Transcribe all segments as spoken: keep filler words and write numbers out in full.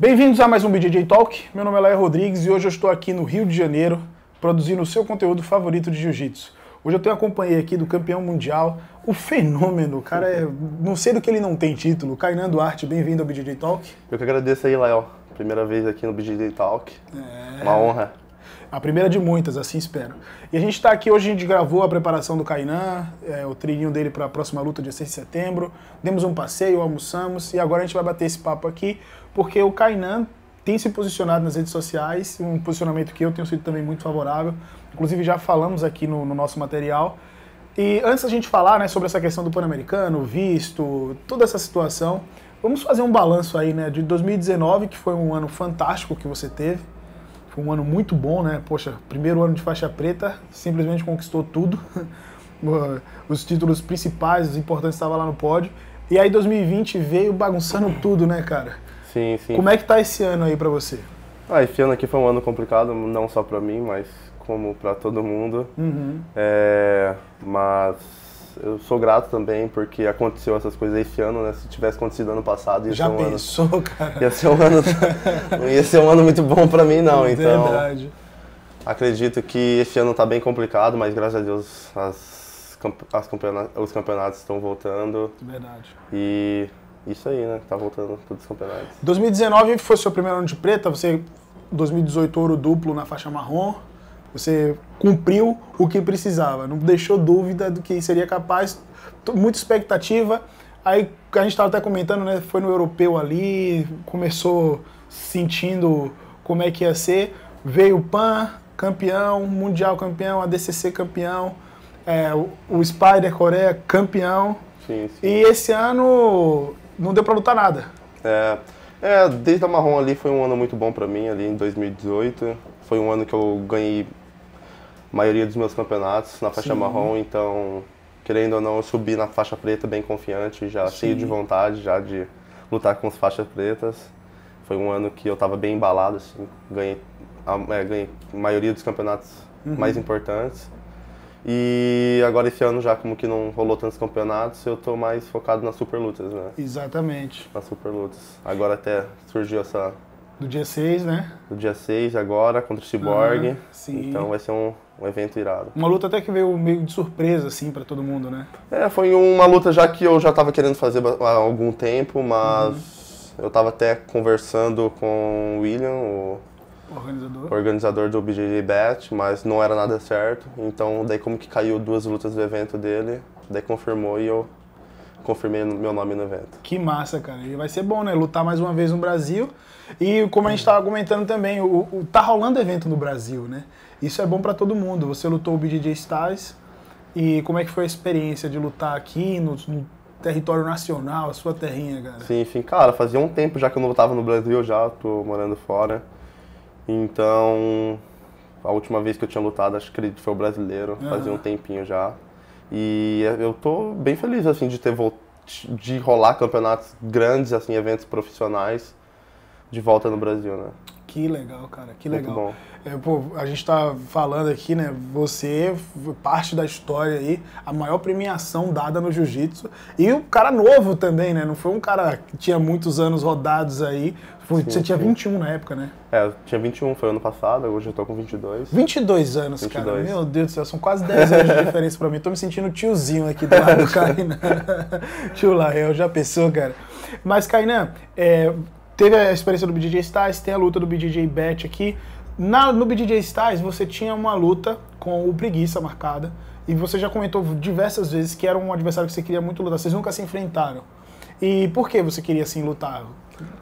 Bem-vindos a mais um B J J Talk. Meu nome é Lael Rodrigues e hoje eu estou aqui no Rio de Janeiro produzindo o seu conteúdo favorito de jiu-jitsu. Hoje eu tenho a companhia aqui do campeão mundial, o fenômeno, o cara é... não sei do que ele não tem título, Kaynan Duarte, bem-vindo ao B J J Talk. Eu que agradeço aí, Lael. Primeira vez aqui no B J J Talk, é... uma honra. A primeira de muitas, assim espero. E a gente está aqui hoje, a gente gravou a preparação do Kaynan, é, o treininho dele para a próxima luta dia seis de setembro, demos um passeio, almoçamos e agora a gente vai bater esse papo aqui, porque o Kaynan tem se posicionado nas redes sociais, um posicionamento que eu tenho sido também muito favorável, inclusive já falamos aqui no, no nosso material. E antes da gente falar, né, sobre essa questão do Pan-Americano, visto, toda essa situação, vamos fazer um balanço aí, né, de dois mil e dezenove, que foi um ano fantástico que você teve, foi um ano muito bom, né, poxa, primeiro ano de faixa preta, simplesmente conquistou tudo, os títulos principais, os importantes estavam lá no pódio, e aí dois mil e vinte veio bagunçando tudo, né, cara? Sim, sim. Como é que tá esse ano aí pra você? Ah, esse ano aqui foi um ano complicado, não só pra mim, mas como pra todo mundo. Uhum. É, mas eu sou grato também porque aconteceu essas coisas esse ano, né? Se tivesse acontecido ano passado, ia Já ser um pensou, ano... cara? Ia ser um ano... não ia ser um ano muito bom pra mim, não. É então, verdade. Acredito que esse ano tá bem complicado, mas graças a Deus as, as campeonatos, os campeonatos estão voltando. Verdade. E... isso aí, né? Tá voltando todos os campeonatos. dois mil e dezenove foi seu primeiro ano de preta, você dois mil e dezoito ouro duplo na faixa marrom, você cumpriu o que precisava, não deixou dúvida do que seria capaz, muita expectativa. Aí a gente tava até comentando, né? Foi no europeu ali, começou sentindo como é que ia ser, veio o Pan, campeão, mundial campeão, A D C C campeão, é, o Spider Coreia campeão. Sim, sim. E esse ano... não deu pra lutar nada. É, é, desde a marrom ali foi um ano muito bom pra mim, ali em dois mil e dezoito. Foi um ano que eu ganhei a maioria dos meus campeonatos na faixa Sim. marrom, então, querendo ou não, eu subi na faixa preta bem confiante, já Sim. cheio de vontade, já de lutar com as faixas pretas. Foi um ano que eu tava bem embalado, assim, ganhei a, é, ganhei a maioria dos campeonatos uhum. mais importantes. E agora esse ano já como que não rolou tantos campeonatos, eu tô mais focado nas superlutas, né? Exatamente. Nas superlutas. Agora até surgiu essa... do dia seis, né? Do dia seis agora, contra o Cyborg. Ah, sim. Então vai ser um, um evento irado. Uma luta até que veio meio de surpresa, assim, pra todo mundo, né? É, foi uma luta já que eu já tava querendo fazer há algum tempo, mas uhum. eu tava até conversando com o William, o... Organizador. Organizador do B J J Bet, mas não era nada certo, então daí como que caiu duas lutas do evento dele, daí confirmou e eu confirmei meu nome no evento. Que massa, cara, e vai ser bom, né, lutar mais uma vez no Brasil, e como a gente estava comentando também, o, o, tá rolando evento no Brasil, né, isso é bom pra todo mundo, você lutou o B J J Stars, e como é que foi a experiência de lutar aqui no... no território nacional, a sua terrinha, cara? Sim, enfim, cara, fazia um tempo já que eu não lutava no Brasil, já tô morando fora. Então, a última vez que eu tinha lutado, acho que foi o brasileiro, uhum. fazia um tempinho já. E eu tô bem feliz, assim, de ter volt... de rolar campeonatos grandes, assim, eventos profissionais de volta no Brasil, né? Que legal, cara, que legal. Muito bom. É, pô, a gente tá falando aqui, né, você, parte da história aí, a maior premiação dada no jiu-jitsu, e o cara novo também, né, não foi um cara que tinha muitos anos rodados aí, foi, sim, você sim. tinha vinte e um na época, né? É, eu tinha vinte e um, foi ano passado, hoje eu tô com vinte e dois. vinte e dois anos, vinte e dois. Cara, meu Deus do céu, são quase dez anos de diferença pra mim, tô me sentindo tiozinho aqui do lado do Kaynan. Tio Lael, já pensou, cara? Mas, Kaynan, é... teve a experiência do B J J Stars, tem a luta do B J J Bet aqui. Na, no B J J Stars você tinha uma luta com o Preguiça marcada e você já comentou diversas vezes que era um adversário que você queria muito lutar. Vocês nunca se enfrentaram. E por que você queria, assim, lutar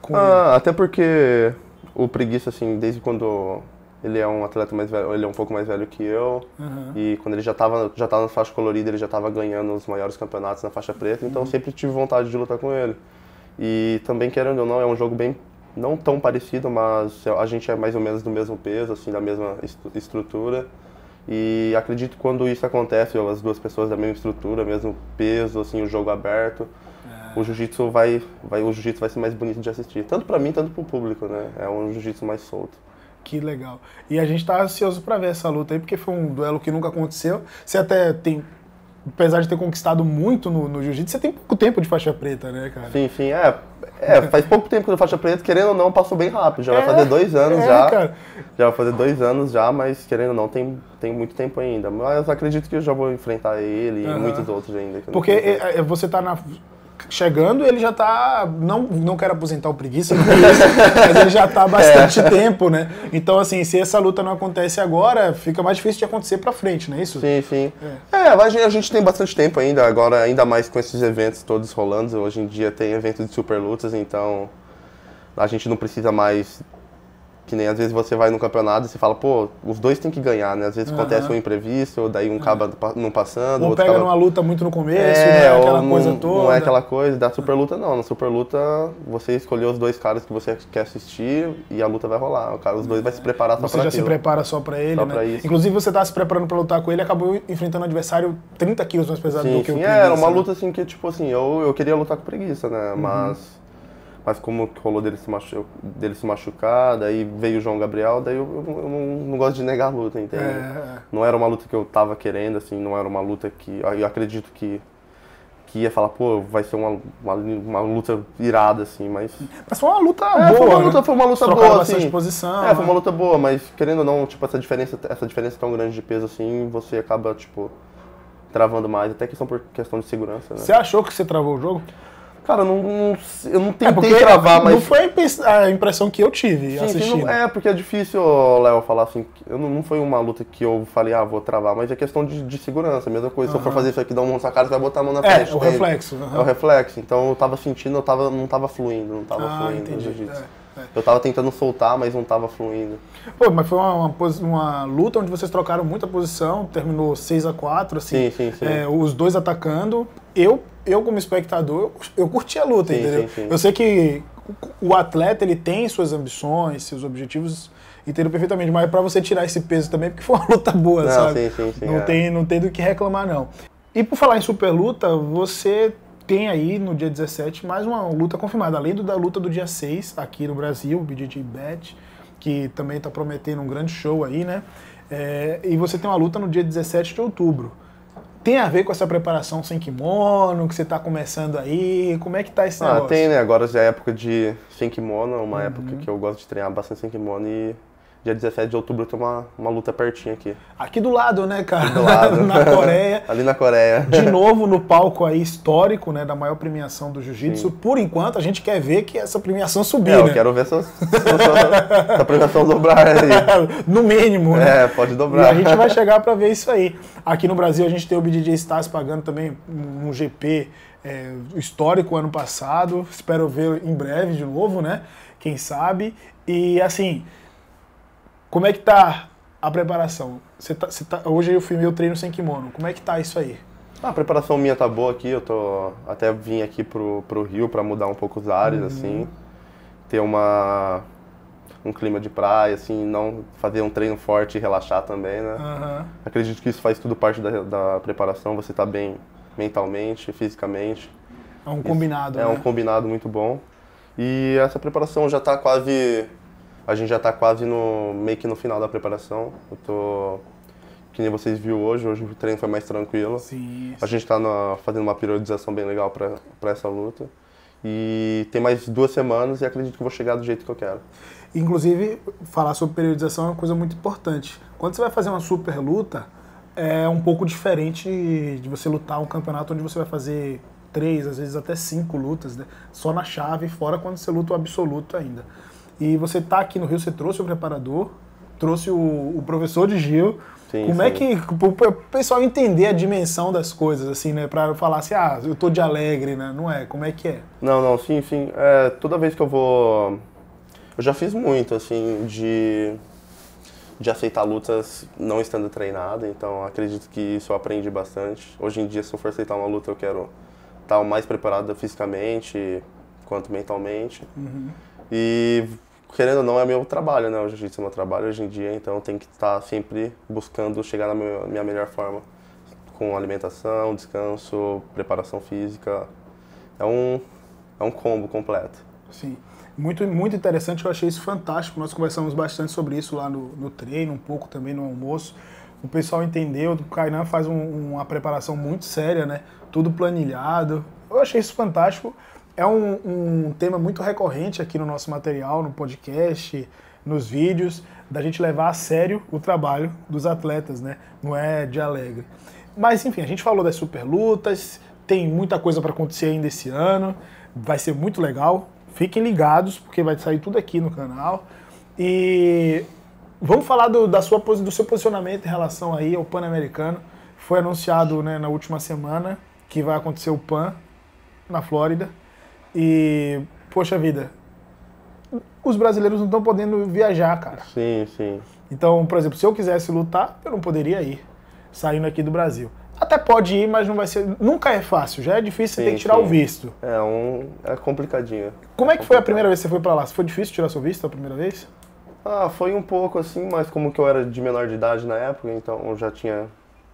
com ah, ele? Até porque o Preguiça, assim, desde quando ele é um atleta mais velho, ele é um pouco mais velho que eu. Uhum. E quando ele já estava já tava na faixa colorida, ele já estava ganhando os maiores campeonatos na faixa preta. Então uhum. eu sempre tive vontade de lutar com ele. E também, querendo ou não, é um jogo bem, não tão parecido, mas a gente é mais ou menos do mesmo peso, assim, da mesma estru estrutura. E acredito que quando isso acontece, as duas pessoas da mesma estrutura, mesmo peso, assim, o jogo aberto, é. o jiu-jitsu vai, vai, o jiu-jitsu vai ser mais bonito de assistir. Tanto pra mim, tanto pro público, né? É um jiu-jitsu mais solto. Que legal. E a gente tá ansioso pra ver essa luta aí, porque foi um duelo que nunca aconteceu. Você até tem... apesar de ter conquistado muito no, no jiu-jitsu, você tem pouco tempo de faixa preta, né, cara? Sim, sim, é. É, faz pouco tempo que eu faixa preta, querendo ou não, passou bem rápido. Já é, vai fazer dois anos é, já. Cara. Já vai fazer dois anos já, mas querendo ou não, tem, tem muito tempo ainda. Mas eu acredito que eu já vou enfrentar ele uhum. e muitos outros ainda. Porque é, você tá na... chegando, ele já tá... Não, não quero aposentar o Preguiça, mas ele já tá há bastante é. tempo, né? Então, assim, se essa luta não acontece agora, fica mais difícil de acontecer pra frente, não é isso? Sim, sim. É, é a, gente, a gente tem bastante tempo ainda, agora ainda mais com esses eventos todos rolando. Hoje em dia tem evento de super lutas, então a gente não precisa mais... Que nem às vezes você vai no campeonato e você fala, pô, os dois tem que ganhar, né? Às vezes uhum. acontece um imprevisto, daí um acaba uhum. não passando. Ou pega acaba... numa luta muito no começo, é, não é aquela não, coisa toda. Não é aquela coisa, da super luta não. Na super luta você escolheu os dois caras que você quer assistir e a luta vai rolar. O cara, os dois é. vai se preparar só você pra Você já aquilo. se prepara só pra ele, só né? Pra isso. Inclusive você tá se preparando pra lutar com ele e acabou enfrentando um adversário trinta quilos mais pesado sim, do que sim, o Preguiça. É, era uma luta assim que, tipo assim, eu, eu queria lutar com Preguiça, né? Uhum. Mas... Mas como rolou dele se, machu... dele se machucar, daí veio o João Gabriel, daí eu, eu, eu não, não gosto de negar a luta, entende? É. Não era uma luta que eu tava querendo, assim, não era uma luta que... Eu acredito que, que ia falar, pô, vai ser uma, uma, uma luta irada, assim, mas... Mas foi uma luta é, boa, foi uma luta, né? Foi uma luta boa, assim. De posição, é, foi uma luta boa, mas querendo ou não, tipo, essa diferença, essa diferença tão grande de peso, assim, você acaba, tipo, travando mais, até que são por questão de segurança, né? Você achou que você travou o jogo? Cara, não, não, eu não tentei é travar, mas... Não foi a impressão que eu tive sim, assistindo. Não, é, porque é difícil, Léo, falar assim, eu não, não foi uma luta que eu falei, ah, vou travar, mas é questão de, de segurança, mesma coisa. Uhum. Se eu for fazer isso aqui, dar um monte na cara, você vai botar a mão na frente. É, o reflexo. Uhum. É o reflexo, então eu tava sentindo, eu tava, não tava fluindo, não tava ah, fluindo no jiu-jitsu. É, é. Eu tava tentando soltar, mas não tava fluindo. Pô, mas foi uma, uma, uma luta onde vocês trocaram muita posição, terminou seis a quatro, assim, sim, sim, sim. É, os dois atacando, eu... Eu, como espectador, eu curti a luta, sim, entendeu? Sim, sim. Eu sei que o atleta, ele tem suas ambições, seus objetivos, entendo perfeitamente, mas é pra você tirar esse peso também, porque foi uma luta boa, não, sabe? Sim, sim, sim, não, é. tem, não tem do que reclamar, não. E por falar em super luta, você tem aí, no dia dezessete, mais uma luta confirmada, além da luta do dia seis, aqui no Brasil, o B J J Bet, que também tá prometendo um grande show aí, né? É, e você tem uma luta no dia dezessete de outubro. Tem a ver com essa preparação sem kimono, que você está começando aí? Como é que tá esse negócio? Ah, tem, né? Agora já é época de sem kimono, uma uhum. época que eu gosto de treinar bastante sem kimono e dia dezessete de outubro eu tenho uma, uma luta pertinho aqui. Aqui do lado, né, cara? Aqui do lado. Na Coreia. Ali na Coreia. De novo no palco aí histórico, né, da maior premiação do jiu-jitsu. Por enquanto, a gente quer ver que essa premiação subir, é, né? Eu quero ver essa, essa, essa premiação dobrar aí. No mínimo, né? É, pode dobrar. E a gente vai chegar pra ver isso aí. Aqui no Brasil, a gente tem o B J J Stars pagando também um G P é, histórico ano passado. Espero ver em breve de novo, né? Quem sabe. E, assim... Como é que tá a preparação? Você tá, você tá, hoje eu fui meu treino sem kimono. Como é que tá isso aí? Ah, a preparação minha tá boa aqui. Eu tô até vim aqui pro, pro Rio para mudar um pouco os ares, uhum. assim. Ter uma, um clima de praia, assim, não fazer um treino forte e relaxar também, né? Uhum. Acredito que isso faz tudo parte da, da preparação. Você tá bem mentalmente, fisicamente. É um combinado, isso, né? É um combinado muito bom. E essa preparação já tá quase... A gente já tá quase no, meio que no final da preparação. Eu tô, que nem vocês viram hoje, hoje o treino foi mais tranquilo. Sim, sim. A gente tá na, fazendo uma periodização bem legal pra, pra essa luta. E tem mais duas semanas e acredito que eu vou chegar do jeito que eu quero. Inclusive, falar sobre periodização é uma coisa muito importante. Quando você vai fazer uma super luta, é um pouco diferente de você lutar um campeonato onde você vai fazer três, às vezes até cinco lutas, né? Só na chave, fora quando você luta o absoluto ainda. E você tá aqui no Rio, você trouxe o preparador, trouxe o, o professor de Gil. Sim, Como sim. é que o pessoal entender a dimensão das coisas, assim, né? Pra falar assim, ah, eu tô de alegre, né? Não é? Como é que é? Não, não, sim, sim. É, toda vez que eu vou... Eu já fiz muito, assim, de, de aceitar lutas não estando treinado. Então, acredito que isso eu aprendi bastante. Hoje em dia, se eu for aceitar uma luta, eu quero estar o mais preparado fisicamente quanto mentalmente. Uhum. E... Querendo ou não, é meu trabalho, né? O jiu-jitsu é meu trabalho hoje em dia, então eu tenho que estar sempre buscando chegar na minha melhor forma. Com alimentação, descanso, preparação física. É um, é um combo completo. Sim. Muito, muito interessante, eu achei isso fantástico. Nós conversamos bastante sobre isso lá no, no treino, um pouco também no almoço. o pessoal entendeu, o Kaynan faz um, uma preparação muito séria, né? Tudo planilhado. Eu achei isso fantástico. É um, um tema muito recorrente aqui no nosso material, no podcast, nos vídeos, da gente levar a sério o trabalho dos atletas, né? Não é de alegre. Mas enfim, a gente falou das superlutas, tem muita coisa para acontecer ainda esse ano, vai ser muito legal. Fiquem ligados, porque vai sair tudo aqui no canal. E vamos falar do, da sua, do seu posicionamento em relação aí ao Pan-Americano. Foi anunciado, né, na última semana que vai acontecer o Pan na Flórida. E, poxa vida, os brasileiros não estão podendo viajar, cara. Sim, sim. Então, por exemplo, se eu quisesse lutar, eu não poderia ir, saindo aqui do Brasil. Até pode ir, mas não vai ser. Nunca é fácil, já é difícil, você sim, tem que tirar sim. o visto. É, um, é complicadinho. Como é, é que complicado. Foi a primeira vez que você foi pra lá? Foi difícil tirar seu visto a primeira vez? Ah, foi um pouco assim, mas como que eu era de menor de idade na época, então eu já tinha...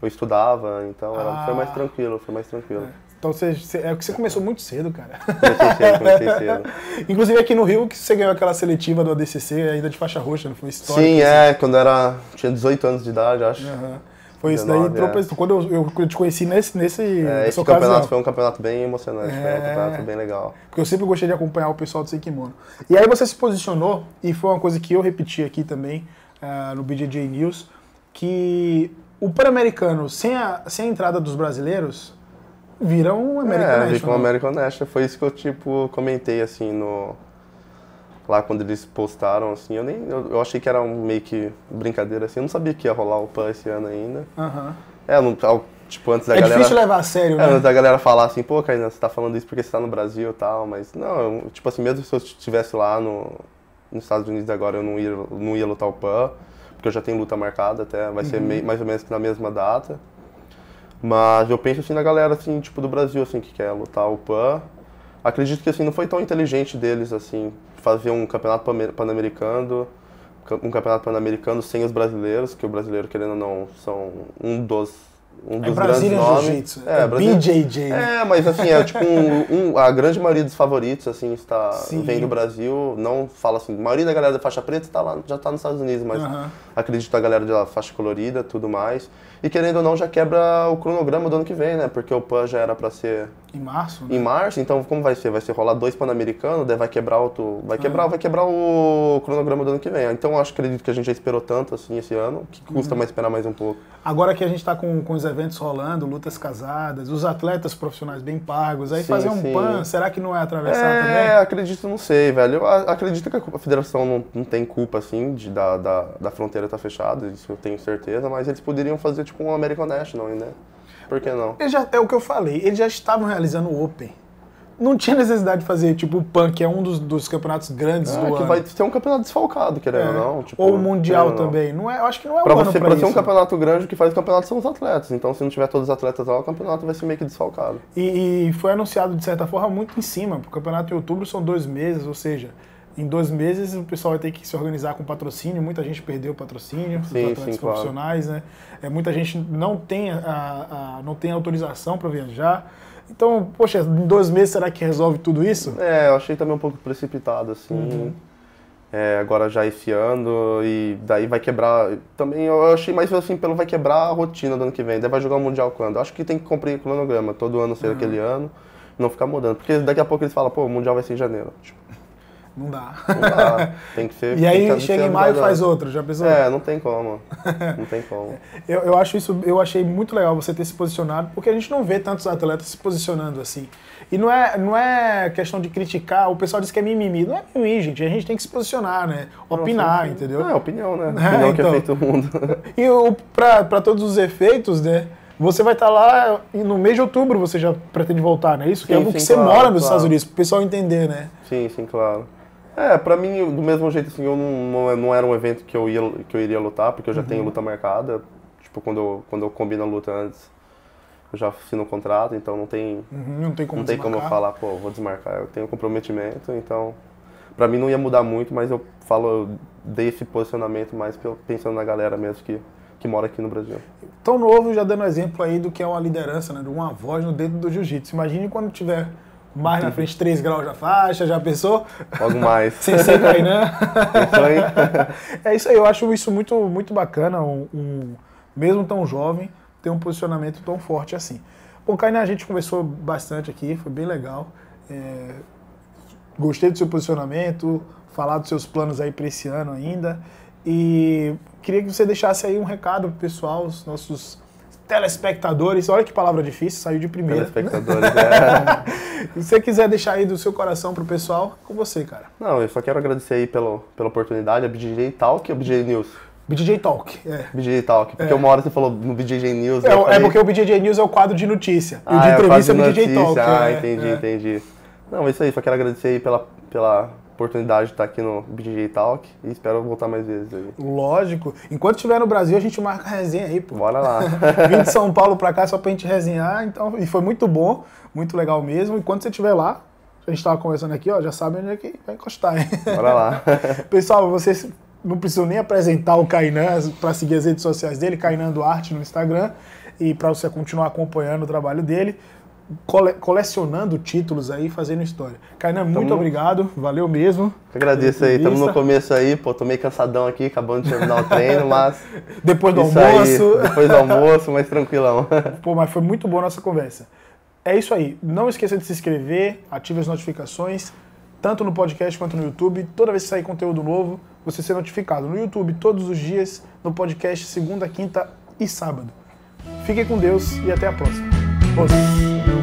Eu estudava, então era, ah. foi mais tranquilo, foi mais tranquilo. É. Então você, você começou muito cedo, cara. Comecei cedo, comecei cedo. Inclusive aqui no Rio, que você ganhou aquela seletiva do A D C C, ainda de faixa roxa, não foi histórico? Sim, é, assim. Quando era... Tinha dezoito anos de idade, acho. Uhum. Foi isso dezenove, daí, é. Quando eu, eu te conheci nesse, nesse é, esse campeonato ocasião. Foi um campeonato bem emocionante, é. Né? Um campeonato bem legal. Porque eu sempre gostei de acompanhar o pessoal do Seikimono. E aí você se posicionou, e foi uma coisa que eu repeti aqui também, uh, no B J J News, que o Pan-Americano, sem a, sem a entrada dos brasileiros, vira um American é, National. É, vira um American National. Foi isso que eu, tipo, comentei, assim, no... Lá quando eles postaram, assim, eu nem eu, eu achei que era um meio que brincadeira, assim, eu não sabia que ia rolar o Pan esse ano ainda. Uhum. É, não, tipo, antes da é galera... É difícil levar a sério, é, né? Antes da galera falar assim, pô, Kaynan, você tá falando isso porque você tá no Brasil e tal, mas não, eu, tipo assim, mesmo se eu estivesse lá no, nos Estados Unidos agora, eu não ia, não ia lutar o Pan, porque eu já tenho luta marcada até, vai uhum. ser meio, mais ou menos que na mesma data. Mas eu penso, assim, na galera, assim, tipo, do Brasil, assim, que quer lutar o Pan. Acredito que, assim, não foi tão inteligente deles, assim, fazer um campeonato pan-americano, um campeonato pan-americano sem os brasileiros, que o brasileiro, querendo ou não, são um dos, um dos é grandes nomes. É, é Brasil... B J J. É, mas, assim, é tipo um, um, a grande maioria dos favoritos, assim, está, vem do Brasil, não fala assim, a maioria da galera da faixa preta tá lá, já está nos Estados Unidos, mas uh-huh. acredito a galera da faixa colorida, tudo mais. E, querendo ou não, já quebra o cronograma do ano que vem, né? Porque o Pan já era pra ser... Em março, né? Em março, então como vai ser? Vai ser rolar dois Pan-Americanos, daí vai quebrar o... Vai quebrar, ah. vai quebrar o cronograma do ano que vem. Então, acho, acredito que a gente já esperou tanto, assim, esse ano, que custa uhum. mais esperar mais um pouco. Agora que a gente tá com, com os eventos rolando, lutas casadas, os atletas profissionais bem pagos, aí sim, fazer um sim. Pan, será que não é atravessar é, também? É, acredito, não sei, velho. Eu acredito que a federação não, não tem culpa, assim, de, da, da, da fronteira tá fechada, isso eu tenho certeza, mas eles poderiam fazer, tipo, com o American National, né? Por que não? Ele já, é o que eu falei, eles já estavam realizando o Open. Não tinha necessidade de fazer, tipo, o Pan, que é um dos, dos campeonatos grandes é, do que ano. Vai ter um campeonato desfalcado, querendo ou é. Não. Tipo, ou o Mundial não. também. Não é, eu acho que não é pra o ano você, pra, pra ser um campeonato grande, o que faz o campeonato são os atletas. Então, se não tiver todos os atletas lá, o campeonato vai ser meio que desfalcado. E, e foi anunciado, de certa forma, muito em cima. O campeonato em outubro são dois meses, ou seja... Em dois meses o pessoal vai ter que se organizar com patrocínio, muita gente perdeu o patrocínio, sim, os atletas sim, profissionais, claro. Né? É, muita gente não tem, a, a, não tem autorização para viajar. Então, poxa, em dois meses será que resolve tudo isso? É, eu achei também um pouco precipitado, assim. Uhum. É, agora já esse ano, e daí vai quebrar. Também eu achei mais assim, pelo vai quebrar a rotina do ano que vem. Daí vai jogar o Mundial quando? Eu acho que tem que cumprir o cronograma, todo ano ser uhum. aquele ano, não ficar mudando. Porque daqui a pouco eles falam, pô, o Mundial vai ser em janeiro. Tipo, Não dá. Não dá. Tem que ser. E aí chega em maio e faz outro, já pensou? É, não tem como. Não tem como. eu, eu acho isso, eu achei muito legal você ter se posicionado, porque a gente não vê tantos atletas se posicionando assim. E não é, não é questão de criticar, o pessoal diz que é mimimi. Não é mimimi, gente. A gente tem que se posicionar, né? Opinar, Nossa, entendeu? É, opinião, né? Opinião é, então, que é feito o mundo. E o, pra, pra todos os efeitos, né? Você vai estar lá e no mês de outubro você já pretende voltar, não é isso? Sim, que é algo sim, que você claro, mora nos claro. Estados Unidos, pro pessoal entender, né? Sim, sim, claro. É, pra mim, do mesmo jeito, assim, eu não, não era um evento que eu, ia, que eu iria lutar, porque eu já uhum. tenho luta marcada. Tipo, quando eu, quando eu combino a luta antes, eu já assino o contrato, então não tem, uhum, não tem, como, não tem como eu falar, pô, vou desmarcar. Eu tenho comprometimento, então... Pra mim não ia mudar muito, mas eu falo, eu dei esse posicionamento mais pensando na galera mesmo que, que mora aqui no Brasil. Tão novo, já dando exemplo aí do que é uma liderança, né? Uma voz no dedo do jiu-jitsu. Imagine quando tiver... Mais na frente, três graus da faixa, já pensou? Logo mais. Sem ser Kaynan. É isso aí, eu acho isso muito, muito bacana, um, um, mesmo tão jovem, ter um posicionamento tão forte assim. Bom, Kaynan, a gente conversou bastante aqui, foi bem legal. É, gostei do seu posicionamento, falar dos seus planos aí para esse ano ainda. E queria que você deixasse aí um recado pro pessoal, os nossos telespectadores. Olha que palavra difícil, saiu de primeira. Telespectadores, é. Se você quiser deixar aí do seu coração pro pessoal, com você, cara. Não, eu só quero agradecer aí pelo, pela oportunidade. A B J J Talk ou a B J J News? B J J Talk, é. B J J Talk, porque é. uma hora você falou no B J J News. É, falei... é porque o B J J News é o quadro de notícia. Ah, e o de é, entrevista é o B J J notícia. Talk. Ah, é, entendi, é. entendi. Não, é isso aí, só quero agradecer aí pela... pela... oportunidade de estar aqui no B J J Talk e espero voltar mais vezes aí. Lógico. Enquanto estiver no Brasil, a gente marca a resenha aí, pô. Bora lá. Vim de São Paulo pra cá só pra gente resenhar, então, e foi muito bom, muito legal mesmo. E quando você estiver lá, a gente tava conversando aqui, ó, já sabe onde é que vai encostar, hein? Bora lá. Pessoal, vocês não precisam nem apresentar o Kaynan pra seguir as redes sociais dele, Kaynan Duarte no Instagram, e pra você continuar acompanhando o trabalho dele. Cole colecionando títulos aí, fazendo história. Kaynan, muito no... obrigado, valeu mesmo. Eu agradeço aí, estamos no começo aí, pô, tô meio cansadão aqui, acabando de terminar o treino, mas... Depois do almoço. Aí, depois do almoço, mas tranquilão. Pô, mas foi muito boa a nossa conversa. É isso aí, não esqueça de se inscrever, ative as notificações, tanto no podcast quanto no YouTube, toda vez que sair conteúdo novo, você ser notificado. No YouTube, todos os dias, no podcast, segunda, quinta e sábado. Fiquem com Deus e até a próxima. Boa.